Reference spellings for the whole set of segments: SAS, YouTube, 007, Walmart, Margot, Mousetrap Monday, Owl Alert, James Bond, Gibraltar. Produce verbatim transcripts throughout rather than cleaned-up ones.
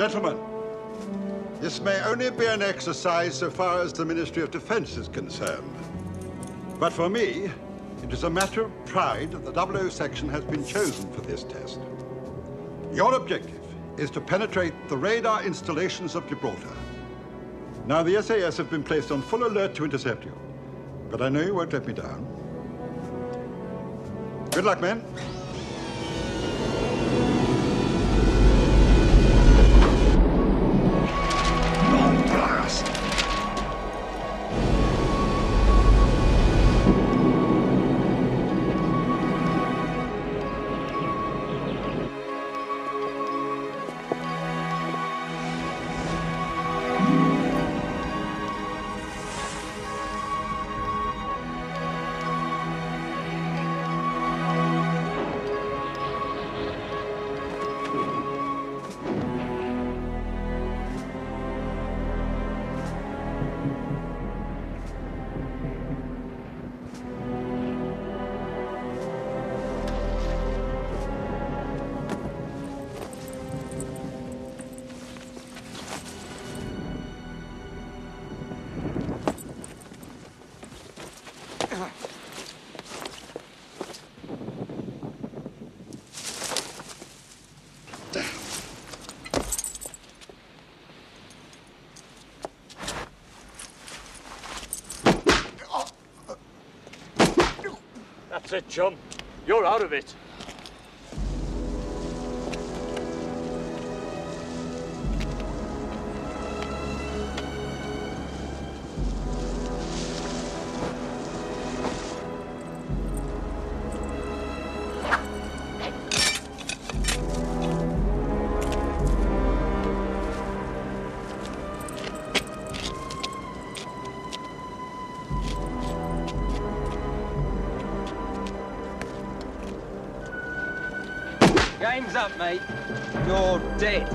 Gentlemen, this may only be an exercise so far as the Ministry of Defense is concerned. But for me, it is a matter of pride that the double O section has been chosen for this test. Your objective is to penetrate the radar installations of Gibraltar. Now, the S A S have been placed on full alert to intercept you, but I know you won't let me down. Good luck, men. That's it, chum. You're out of it. Game's up, mate. You're dead.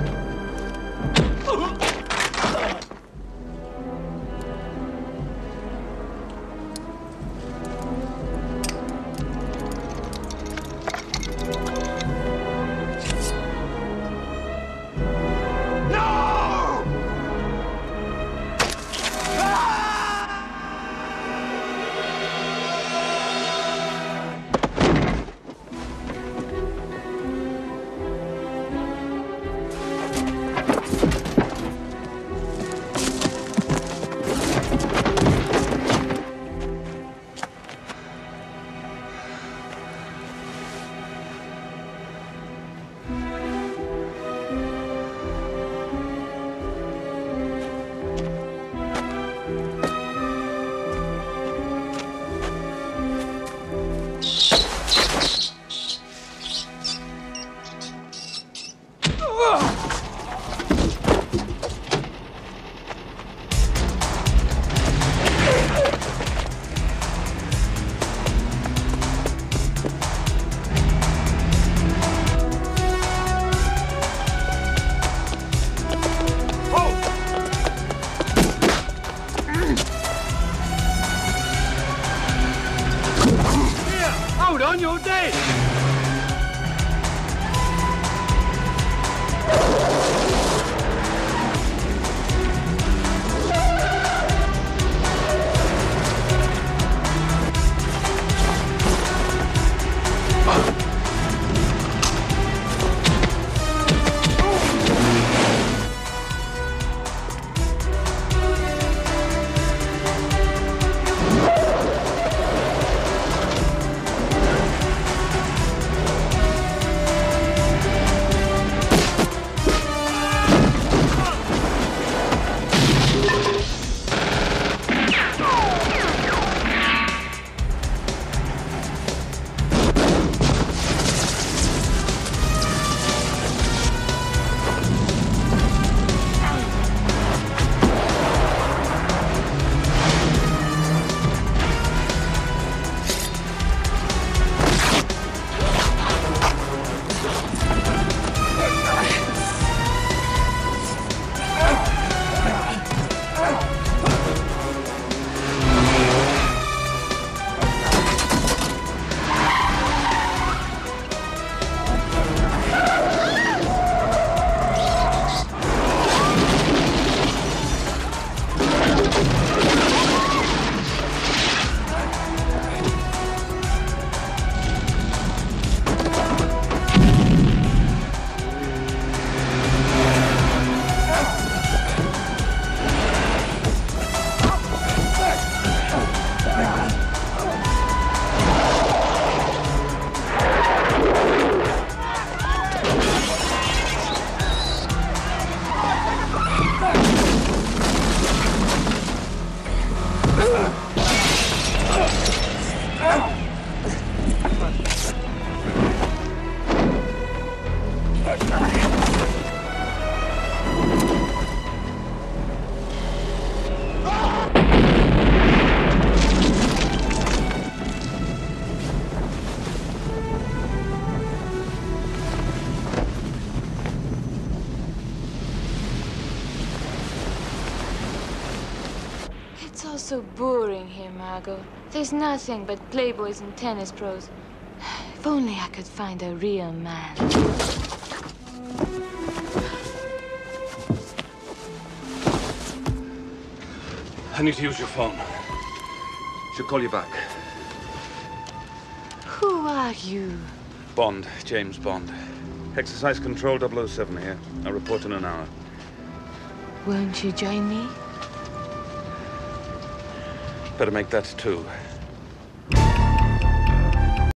so boring here, Margot. There's nothing but playboys and tennis pros. If only I could find a real man. I need to use your phone. She'll call you back. Who are you? Bond, James Bond. Exercise Control double oh seven here. I'll report in an hour. Won't you join me? Better make that two.